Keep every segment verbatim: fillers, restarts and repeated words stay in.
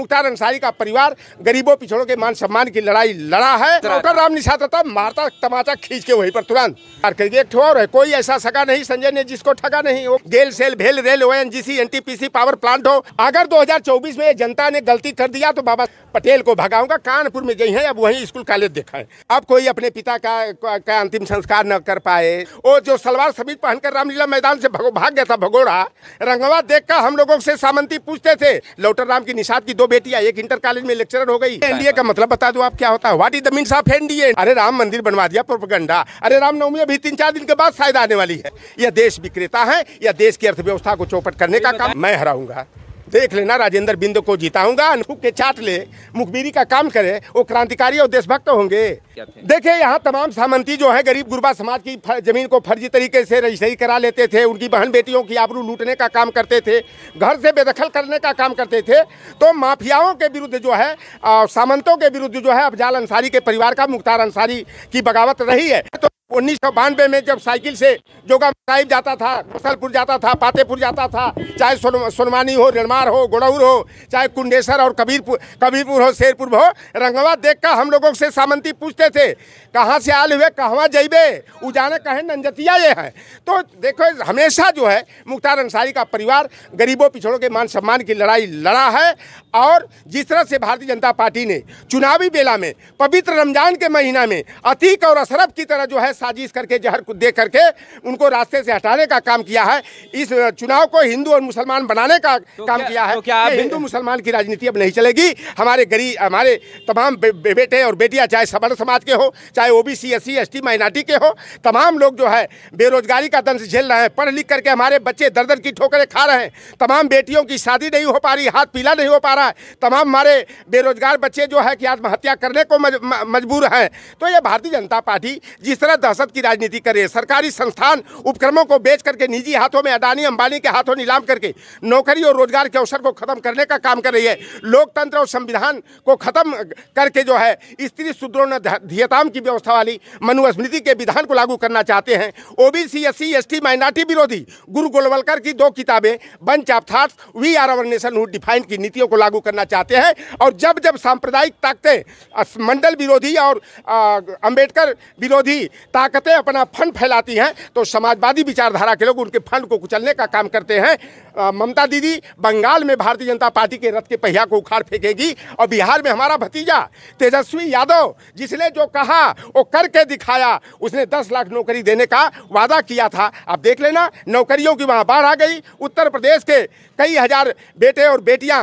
मुख्तार अंसारी का परिवार गरीबों पिछड़ों के मान सम्मान की लड़ाई लड़ा है। लोटन राम निषाद मारता तमाचा खींच के वहीं पर तुरंत एक और है। कोई ऐसा सका नहीं संजय ने जिसको ठगा नहीं हो। जेल सेल भेल rail O N G C N T P C power plant हो। अगर दो हज़ार चौबीस में जनता ने गलती कर दिया तो बाबा पटेल को भगाऊंगा। कानपुर में गई है, अब वही स्कूल कॉलेज देखा है। अब कोई अपने पिता का, का अंतिम संस्कार न कर पाए। और जो सलवार समीज पहनकर रामलीला मैदान से भगो, भाग गया था भगोड़ा रंगवा देख कर हम लोगों से सामंती पूछते थे। लोटन राम की निषाद की दो बेटियां, एक इंटर कॉलेज में लेक्चरर हो गई। एनडीए का मतलब बता दो आप, क्या होता है? What is the means of NDA? अरे राम मंदिर बनवा दिया प्रोपेगेंडा। अरे रामनवमी अभी तीन चार दिन के बाद शायद आने वाली है। यह देश विक्रेता है, यह देश की अर्थव्यवस्था को चौपट करने का काम। मैं हराऊंगा, देख लेना। राजेंद्र बिंदु को जिताऊंगा, अनूप के चाट ले, मुखबिरी का काम करे, वो क्रांतिकारी और देशभक्त होंगे। देखिए यहाँ तमाम सामंती जो है गरीब गुरबा समाज की जमीन को फर्जी तरीके से रजिस्ट्री करा लेते थे, उनकी बहन बेटियों की आबरू लूटने का काम करते थे, घर से बेदखल करने का काम करते थे। तो माफियाओं के विरुद्ध जो है, सामंतों के विरुद्ध जो है अफजाल अंसारी के परिवार का, मुख्तार अंसारी की बगावत रही है। तो उन्नीस सौ बानवे में जब साइकिल से जोगा साहिब जाता था, मुसलपुर जाता था, पातेपुर जाता था, चाहे सोनमानी हो, निर्मार हो, गोड़ौर हो, चाहे कुंडेसर और कबीरपुर कबीरपुर हो, शेरपुर हो, रंगवा देखकर हम लोगों से सामंती पूछते थे कहाँ से आए हुए, कहाँ जइबे, उजाने कहे नंजतिया ये है। तो देखो हमेशा जो है मुख्तार अंसारी का परिवार गरीबों पिछड़ों के मान सम्मान की लड़ाई लड़ा है। और जिस तरह से भारतीय जनता पार्टी ने चुनावी बेला में पवित्र रमजान के महीना में अतीक और अशरफ की तरह जो है साजिश करके, जहर दे करके उनको रास्ते से हटाने का काम किया है, इस चुनाव को हिंदू और मुसलमान बनाने का तो काम क्या, किया है। तो हिंदू मुसलमान की राजनीति अब नहीं चलेगी। हमारे गरीब, हमारे तमाम बे, बे, बेटे और बेटियां, चाहे सवर्ण समाज के हो, चाहे ओबीसी एससी एसटी माइनॉरिटी के हो, तमाम लोग जो है बेरोजगारी का दंश झेल रहे हैं। पढ़ लिख करके हमारे बच्चे दर दर की ठोकरें खा रहे हैं। तमाम बेटियों की शादी नहीं हो पा रही, हाथ पीला नहीं हो पा रहा है। तमाम हमारे बेरोजगार बच्चे जो है कि आत्महत्या करने को मजबूर हैं। तो यह भारतीय जनता पार्टी जिस तरह दहशत की राजनीति करे, सरकारी संस्थान उपक्रमों को बेच करके निजी हाथों में, अडानी अंबानी के हाथों नीलाम करके नौकरी और रोजगार के अवसर को खत्म करने का काम कर रही है, लोकतंत्र और संविधान को खत्म करके जो है स्त्री सुदृढ़ताम की व्यवस्था वाली मनुस्मृति के विधान को लागू करना चाहते हैं। ओबीसी एससी एसटी माइनॉरिटी विरोधी गुरु गोलवलकर की दो किताबें bunch of thoughts, we or our nationhood defined की नीतियों को लागू करना चाहते हैं। और जब जब सांप्रदायिक ताकतें, मंडल विरोधी और अम्बेडकर विरोधी ताकतें अपना फंड फैलाती हैं तो समाजवादी विचारधारा के लोग उनके फंड को कुचलने का काम करते हैं। ममता दीदी बंगाल में भारतीय जनता पार्टी के रथ के पहिया को उखाड़ फेंकेगी। और बिहार में हमारा भतीजा तेजस्वी यादव, जिसने जो कहा वो करके दिखाया, उसने दस लाख नौकरी देने का वादा किया था। अब देख लेना नौकरियों की वहाँ बाढ़ आ गई। उत्तर प्रदेश के कई हजार बेटे और बेटियाँ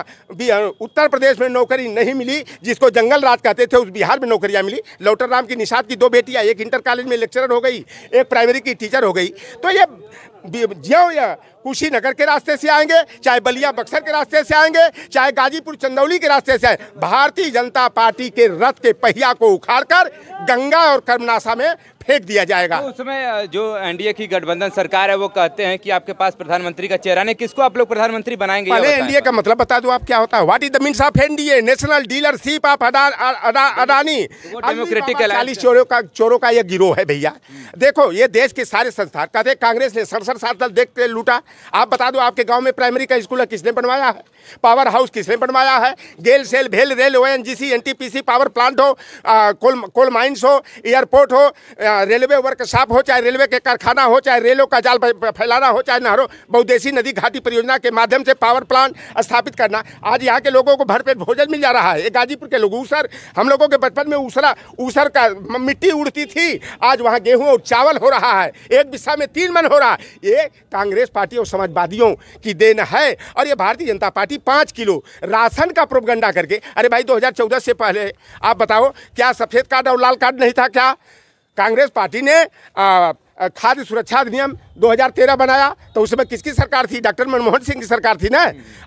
उत्तर प्रदेश में नौकरी नहीं मिली, जिसको जंगल राज कहते थे, उस बिहार में नौकरियाँ मिली। लोटन राम की निषाद की दो बेटियाँ, एक इंटर कॉलेज में लेक्चरर हो गई, एक प्राइमरी की टीचर हो गई। तो ये जियो या कुशीनगर के रास्ते से आएंगे, चाहे बलिया बक्सर के रास्ते से आएंगे, चाहे गाजीपुर चंदौली के रास्ते से आए, भारतीय जनता पार्टी के रथ के पहिया को उखाड़कर गंगा और कर्मनाशा में फेंक दिया जाएगा। तो उस समय जो एनडीए की गठबंधन सरकार है वो कहते हैं कि आपके पास प्रधानमंत्री का चेहरा नहीं, किसको आप लोग प्रधानमंत्री बनाएंगे? एनडीए का मतलब बता दो आप, क्या होता है? What is the means of NDA? National dealership of Adani. Democratic चालीस चोरों का चोरों का यह गिरोह है भैया। देखो ये देश के सारे संस्थान कहते, कांग्रेस ने सड़सठ साल तक देख के लूटा। आप बता दो आपके गांव में प्राइमरी का स्कूल किसने बनवाया है? पावर हाउस किसने बनवाया है? गेल सेल भेल rail O N G C N T P C power plant हो, आ, कोल कोल माइंस हो, एयरपोर्ट हो, रेलवे वर्कशॉप हो, चाहे रेलवे के कारखाना हो, चाहे रेलों का जाल फैलाना हो, चाहे नहरों बहुदेशी नदी घाटी परियोजना के माध्यम से पावर प्लांट स्थापित करना। आज यहाँ के लोगों को भरपेट भोजन मिल जा रहा है। गाजीपुर के लोग ऊसर, हम लोगों के बचपन में ऊसरा ऊसर का मिट्टी उड़ती थी, आज वहाँ गेहूँ और चावल हो रहा है, एक बिस्सा में तीन मन हो रहा है। ये कांग्रेस पार्टी और समाजवादियों की देन है। और ये भारतीय जनता पार्टी पाँच किलो राशन का प्रोपगंडा करके, अरे भाई दो हज़ार चौदह से पहले आप बताओ क्या सफ़ेद कार्ड और लाल कार्ड नहीं था? क्या कांग्रेस पार्टी ने खाद्य सुरक्षा अधिनियम दो हज़ार तेरह बनाया तो उसमें किसकी सरकार थी? डॉक्टर मनमोहन सिंह की सरकार थी ना।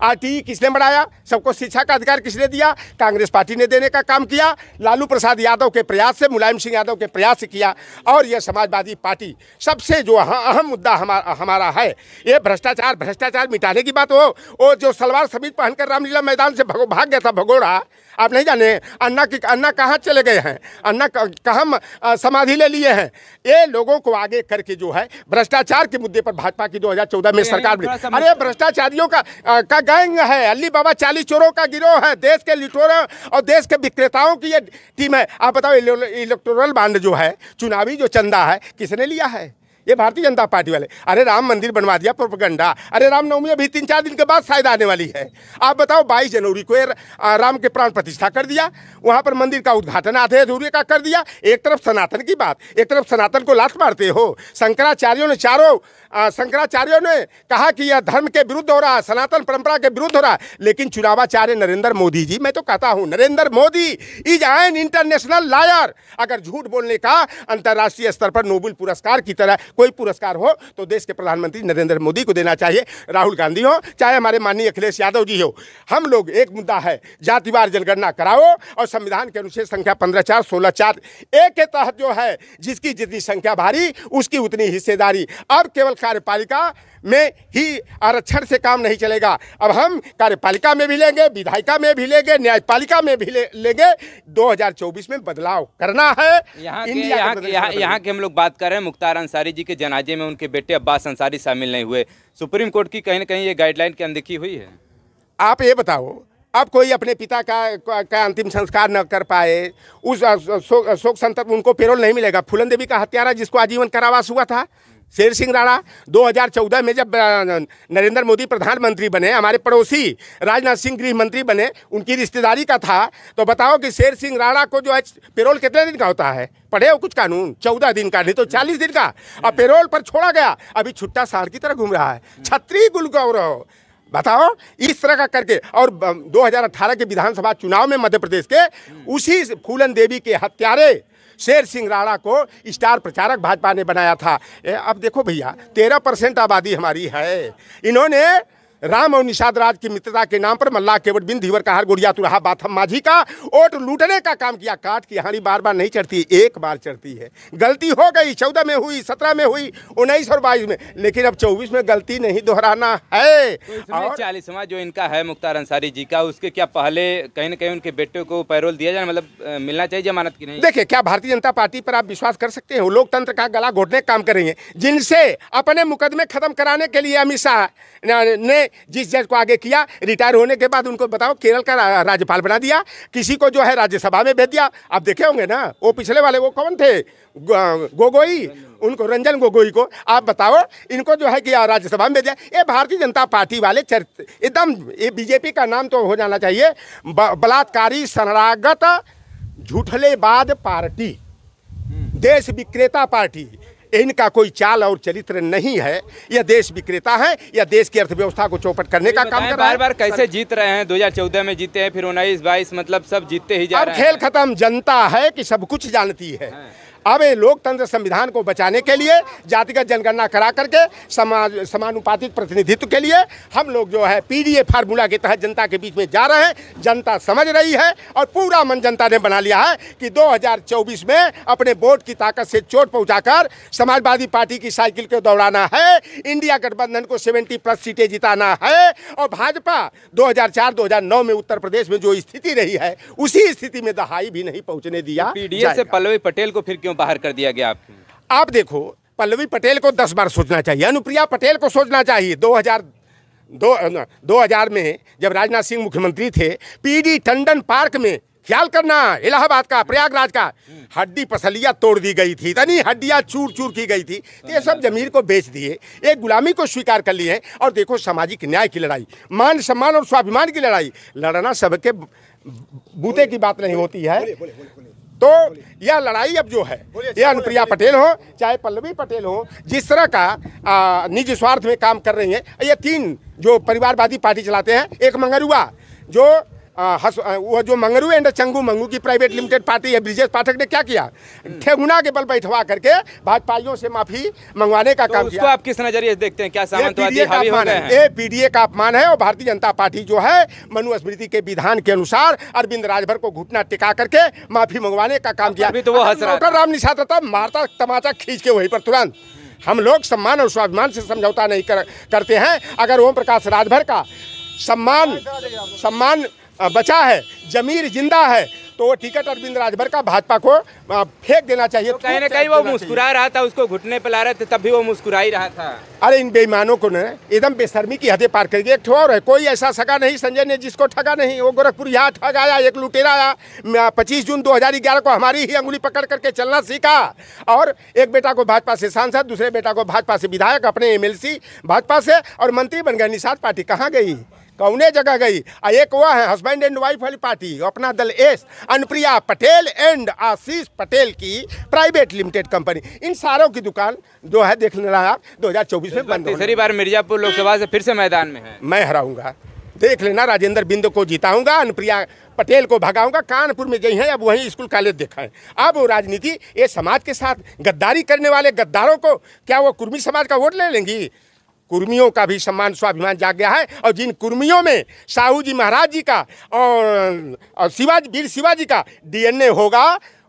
आरटीई किसने बढ़ाया? सबको शिक्षा का अधिकार किसने दिया? कांग्रेस पार्टी ने देने का काम किया, लालू प्रसाद यादव के प्रयास से, मुलायम सिंह यादव के प्रयास से किया। और यह समाजवादी पार्टी सबसे जो अहम मुद्दा हमारा हमारा है, ये भ्रष्टाचार भ्रष्टाचार मिटाने की बात हो। और जो सलवार समीज पहनकर रामलीला मैदान से भगो भाग गया था भगोड़ा, आप नहीं जाने अन्ना की अन्ना कहाँ चले गए हैं, अन्ना कहाँ समाधि ले लिए हैं। ये लोगों को आगे करके जो है भ्रष्टाचार भ्रष्टाचार के मुद्दे पर भाजपा की दो हज़ार चौदह में सरकार बनी। अरे भ्रष्टाचारियों का आ, का गैंग है, अली बाबा चालीस चोरों का गिरोह है, देश के लिटोरों और देश के विक्रेताओं की ये टीम है। आप बताओ इलेक्टोरल बांड जो है, चुनावी जो चंदा है, किसने लिया है? ये भारतीय जनता पार्टी वाले। अरे राम मंदिर बनवा दिया, प्रोपेगेंडा। अरे रामनवमी अभी तीन चार दिन के बाद शायद आने वाली है। आप बताओ बाईस जनवरी को राम के प्राण प्रतिष्ठा कर दिया, वहाँ पर मंदिर का उद्घाटन आधे अधूरे का कर दिया। एक तरफ सनातन की बात, एक तरफ सनातन को लात मारते हो। शंकराचार्यों ने चारों शंकराचार्यों ने कहा कि यह धर्म के विरुद्ध हो रहा है, सनातन परंपरा के विरुद्ध हो रहा है, लेकिन चुनावाचार्य नरेंद्र मोदी जी, मैं तो कहता हूँ Narendra Modi is an international liar. अगर झूठ बोलने का अंतर्राष्ट्रीय स्तर पर नोबेल पुरस्कार की तरह कोई पुरस्कार हो तो देश के प्रधानमंत्री नरेंद्र मोदी को देना चाहिए, राहुल गांधी हो, चाहे हमारे माननीय अखिलेश यादव जी हो। हम लोग, एक मुद्दा है, जातिवार जनगणना कराओ और संविधान के अनुच्छेद संख्या पंद्रह चार सोलह चार एक के तहत जो है, जिसकी जितनी संख्या भारी उसकी उतनी हिस्सेदारी। अब केवल कार्यपालिका में ही आरक्षण से काम नहीं चलेगा, अब हम कार्यपालिका में भी लेंगे, विधायिका में भी लेंगे, न्यायपालिका में भी ले, लेंगे। दो हज़ार चौबीस में बदलाव करना है। यहाँ की हम लोग बात कर रहे हैं, मुख्तार अंसारी जी के जनाजे में उनके बेटे अब्बास अंसारी शामिल नहीं हुए। सुप्रीम कोर्ट की कहीं ना कहीं ये गाइडलाइन की अनदेखी हुई है। आप ये बताओ, अब कोई अपने पिता का का अंतिम संस्कार न कर पाए, उस शोक शोक संतप्त उनको पेरोल नहीं मिलेगा। फूलन देवी का हत्यारा जिसको आजीवन कारावास हुआ था, शेर सिंह राणा दो हज़ार चौदह में जब नरेंद्र मोदी प्रधानमंत्री बने, हमारे पड़ोसी राजनाथ सिंह गृह मंत्री बने, उनकी रिश्तेदारी का था। तो बताओ कि शेर सिंह राणा को जो है पेरोल कितने दिन का होता है? पढ़े हो कुछ कानून? चौदह दिन का, नहीं तो चालीस दिन का। अब पेरोल पर छोड़ा गया, अभी छुट्टा साल की तरह घूम रहा है, छत्री गुलगौरव। बताओ इस तरह का करके। और दो हज़ार अठारह के विधानसभा चुनाव में मध्य प्रदेश के उसी फूलन देवी के हत्यारे शेर सिंह राणा को स्टार प्रचारक भाजपा ने बनाया था। अब देखो भैया, तेरह परसेंट आबादी हमारी है। इन्होंने राम और निषाद राज की मित्रता के नाम पर मल्लाह केवट बिन धीवर का हार गोड़िया तुरहा बाथम माझी का वोट लूटने का काम किया। काट की हानि बार बार नहीं चढ़ती, एक बार चढ़ती है। गलती हो गई, चौदह में हुई, सत्रह में हुई, उन्नीस और बाईस में, लेकिन अब चौबीस में गलती नहीं दोहराना है। तो और चालीसवां जो इनका है मुख्तार अंसारी जी का, उसके क्या पहले कहीं ना कहीं उनके बेटे को पैरोल दिया जाए, मतलब मिलना चाहिए जमानत की नहीं? देखिए, क्या भारतीय जनता पार्टी पर आप विश्वास कर सकते हो? लोकतंत्र का गला घोटने का काम करेंगे, जिनसे अपने मुकदमे खत्म कराने के लिए अमित शाह ने जिस जज को आगे किया, रिटायर होने के बाद उनको बताओ केरल का राज्यपाल बना दिया, किसी को जो है राज्यसभा में भेज दिया। आप देखे होंगे ना, वो पिछले वाले वो कौन थे, गोगोई, उनको रंजन गोगोई को, आप बताओ इनको जो है कि राज्यसभा में भेज दिया। ये भारतीय जनता पार्टी वाले चरित्र एकदम, ये बीजेपी का नाम तो हो जाना चाहिए, बलात्कारी शरणागत झूठलेबाज पार्टी, देश विक्रेता पार्टी। इनका कोई चाल और चरित्र नहीं है। यह देश विक्रेता है, यह देश की अर्थव्यवस्था को चौपट करने का काम कर रहा है। बार बार कैसे जीत रहे हैं, दो हज़ार चौदह में जीते हैं, फिर उन्नीस बाईस, मतलब सब जीतते ही जा रहे हैं। अब खेल खत्म, जनता है कि सब कुछ जानती है। अब ये लोकतंत्र संविधान को बचाने के लिए जातिगत जनगणना करा करके समाज समानुपातिक प्रतिनिधित्व के लिए हम लोग जो है पीडीए फार्मूला के तहत जनता के बीच में जा रहे हैं। जनता समझ रही है और पूरा मन जनता ने बना लिया है कि दो हज़ार चौबीस में अपने वोट की ताकत से चोट पहुंचाकर समाजवादी पार्टी की साइकिल को दौड़ाना है, इंडिया गठबंधन को सेवेंटी प्लस सीटें जिताना है। और भाजपा दो हज़ार चार दो हज़ार नौ में उत्तर प्रदेश में जो स्थिति रही है, उसी स्थिति में दहाई भी नहीं पहुँचने दिया। पीडीए से पल्लवी पटेल को फिर बाहर कर दिया गया। आप आप देखो, पल्लवी पटेल को दस बार सोचना चाहिए, अनुप्रिया पटेल को सोचना चाहिए। दो हज़ार दो हज़ार में जब राजनाथ सिंह मुख्यमंत्री थे, पीडी टंडन पार्क में, ख्याल करना, इलाहाबाद का, प्रयागराज का, हड्डी पसलियाँ तोड़ दी गई थी, इतनी हड्डियाँ चूर चूर की गई थी। ये सब जमीर को बेच दिए, एक गुलामी को स्वीकार कर लिए। और देखो, सामाजिक न्याय की लड़ाई, मान सम्मान और स्वाभिमान की लड़ाई लड़ना सबके बूते की बात नहीं होती है। तो यह लड़ाई अब जो है, यह अनुप्रिया पटेल हो चाहे पल्लवी पटेल हो, जिस तरह का निजी स्वार्थ में काम कर रही हैं, ये तीन जो परिवारवादी पार्टी चलाते हैं, एक मंगरुआ जो आ, हस, वो जो मंगरू एंड चंगू मंगू की प्राइवेट लिमिटेड पार्टी है, ब्रिजेश पाठक ने क्या किया, ठेगुना के बल बैठवा करके भाजपाइयों से माफी मंगवाने का तो काम किया। आप किस नजरिए से देखते हैं, क्या समाजवादी हावी हो गए हैं? ये पीडीए का अपमान है। और भारतीय जनता पार्टी जो है मनुस्मृति के विधान के अनुसार अरविंद राजभर को घुटना टिका करके माफी मंगवाने का काम किया। लोटन राम निषाद था, मारता तमाचा खींच के वहीं पर तुरंत। हम लोग सम्मान और स्वाभिमान से समझौता नहीं करते हैं। अगर ओम प्रकाश राजभर का सम्मान सम्मान बचा है, जमीर जिंदा है, तो वो टिकट अरविंद राजभर का भाजपा को फेंक देना चाहिए। तो कहीं ना कहीं वो मुस्कुरा रहा था, उसको घुटने पे ला रहे थे तब भी वो मुस्कुरा ही रहा था। अरे इन बेईमानों को न एकदम बेशर्मी की हदें पार कर गई। एक ठोर है, कोई ऐसा सगा नहीं संजय ने जिसको ठगा नहीं। वो गोरखपुर यहाँ ठग आया, एक लुटेरा आया, पच्चीस जून दो हजार ग्यारह को हमारी ही अंगुली पकड़ करके चलना सीखा। और एक बेटा को भाजपा से सांसद, दूसरे बेटा को भाजपा से विधायक, अपने एम एल सी भाजपा से, और मंत्री बन गए। निषाद पार्टी कहाँ गई, कौने जगह गई? एक वह है हस्बैंड एंड वाइफ वाली party, Apna Dal S, Anupriya Patel and Ashish Patel की प्राइवेट लिमिटेड कंपनी। इन सारों की दुकान जो है देख लेना आप, दो हज़ार चौबीस में बंद। तीसरी बार मिर्जापुर लोकसभा से फिर से मैदान में है, मैं हराऊंगा, देख लेना। राजेंद्र बिंदु को जिताऊंगा, अनुप्रिया पटेल को भगाऊंगा। कानपुर में गई हैं, अब वहीं स्कूल कॉलेज देखा है। अब वो राजनीति ये समाज के साथ गद्दारी करने वाले गद्दारों को, क्या वो कुर्मी समाज का वोट ले लेंगी? कुर्मियों का भी सम्मान स्वाभिमान जाग गया है। और जिन कुर्मियों में शाहू जी महाराज जी का और, और शिवाजी वीर शिवाजी का डीएनए होगा,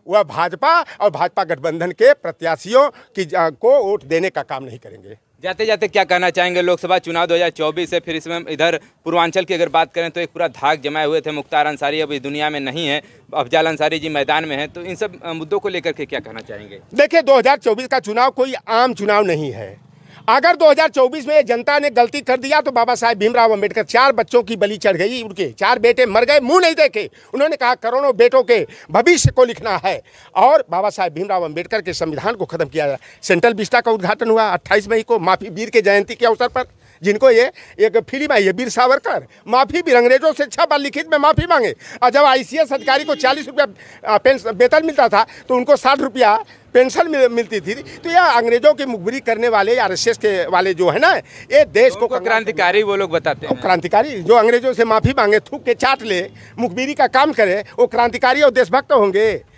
वह भाजपा और भाजपा गठबंधन के प्रत्याशियों की को वोट देने का काम नहीं करेंगे। जाते जाते क्या कहना चाहेंगे लोकसभा चुनाव दो हज़ार चौबीस से? फिर इसमें इधर पूर्वांचल की अगर बात करें तो एक पूरा धाक जमाए हुए थे मुख्तार अंसारी, अब इस दुनिया में नहीं है, अफजाल अंसारी जी मैदान में हैं, तो इन सब मुद्दों को लेकर के क्या कहना चाहेंगे? देखिए, दो हज़ार चौबीस का चुनाव कोई आम चुनाव नहीं है। अगर दो हज़ार चौबीस में जनता ने गलती कर दिया तो बाबा साहब भीमराव अंबेडकर, चार बच्चों की बलि चढ़ गई उनके, चार बेटे मर गए, मुंह नहीं देखे। उन्होंने कहा करोड़ों बेटों के भविष्य को लिखना है, और बाबा साहब भीमराव अंबेडकर के संविधान को खत्म किया। सेंट्रल विस्टा का उद्घाटन हुआ अट्ठाईस मई को, माफी वीर के जयंती के अवसर पर, जिनको ये एक फिल्म आई है वीर सावरकर, माफी वीर, अंग्रेजों से छह बार लिखित में माफी मांगे। और जब आईसीएस अधिकारी को चालीस रुपया पेंशन वेतन मिलता था तो उनको साठ रुपया पेंशन मिल, मिलती थी। तो यह अंग्रेजों की मुखबिरी करने वाले आरएस के वाले जो है ना, ये देश को क्रांतिकारी वो लोग बताते हैं। क्रांतिकारी जो अंग्रेजों से माफी मांगे, थूक के चाट ले, मुखबिरी का काम करे, वो क्रांतिकारी और देशभक्त होंगे।